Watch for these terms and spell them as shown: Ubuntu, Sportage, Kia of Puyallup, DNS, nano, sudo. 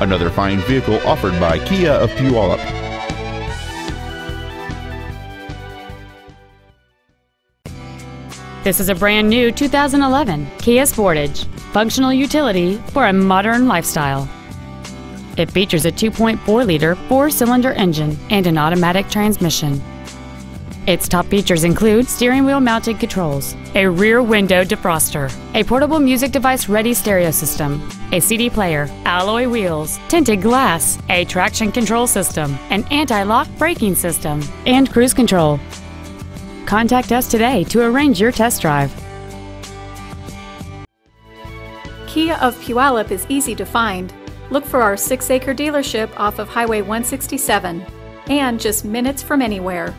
another fine vehicle offered by Kia of Puyallup. This is a brand new 2011 Kia Sportage, functional utility for a modern lifestyle. It features a 2.4-liter four-cylinder engine and an automatic transmission. Its top features include steering wheel mounted controls, a rear window defroster, a portable music device ready stereo system, a CD player, alloy wheels, tinted glass, a traction control system, an anti-lock braking system, and cruise control. Contact us today to arrange your test drive. Kia of Puyallup is easy to find. Look for our 6-acre dealership off of Highway 167 and just minutes from anywhere.